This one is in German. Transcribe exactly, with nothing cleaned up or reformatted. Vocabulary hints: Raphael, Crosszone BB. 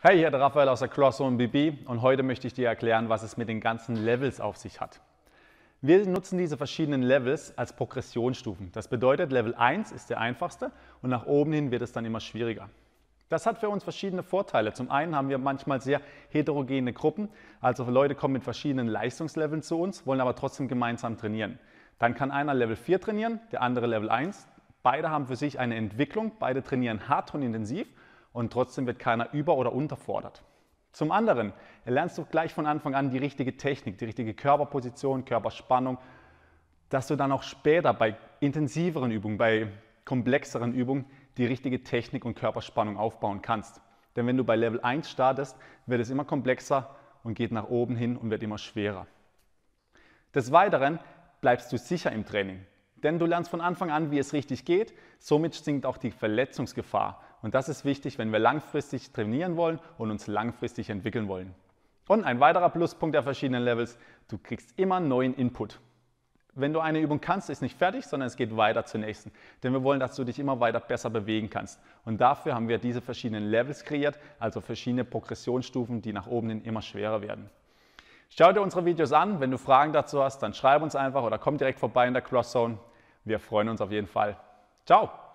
Hey, hier der Raphael aus der Crosszone B B und heute möchte ich dir erklären, was es mit den ganzen Levels auf sich hat. Wir nutzen diese verschiedenen Levels als Progressionsstufen. Das bedeutet, Level eins ist der einfachste und nach oben hin wird es dann immer schwieriger. Das hat für uns verschiedene Vorteile. Zum einen haben wir manchmal sehr heterogene Gruppen, also Leute kommen mit verschiedenen Leistungsleveln zu uns, wollen aber trotzdem gemeinsam trainieren. Dann kann einer Level vier trainieren, der andere Level eins. Beide haben für sich eine Entwicklung, beide trainieren hart und intensiv. Und trotzdem wird keiner über- oder unterfordert. Zum anderen erlernst du gleich von Anfang an die richtige Technik, die richtige Körperposition, Körperspannung, dass du dann auch später bei intensiveren Übungen, bei komplexeren Übungen die richtige Technik und Körperspannung aufbauen kannst. Denn wenn du bei Level eins startest, wird es immer komplexer und geht nach oben hin und wird immer schwerer. Des Weiteren bleibst du sicher im Training. Denn du lernst von Anfang an, wie es richtig geht, somit sinkt auch die Verletzungsgefahr. Und das ist wichtig, wenn wir langfristig trainieren wollen und uns langfristig entwickeln wollen. Und ein weiterer Pluspunkt der verschiedenen Levels, du kriegst immer neuen Input. Wenn du eine Übung kannst, ist nicht fertig, sondern es geht weiter zur nächsten. Denn wir wollen, dass du dich immer weiter besser bewegen kannst. Und dafür haben wir diese verschiedenen Levels kreiert, also verschiedene Progressionsstufen, die nach oben hin immer schwerer werden. Schau dir unsere Videos an. Wenn du Fragen dazu hast, dann schreib uns einfach oder komm direkt vorbei in der Crosszone. Wir freuen uns auf jeden Fall. Ciao!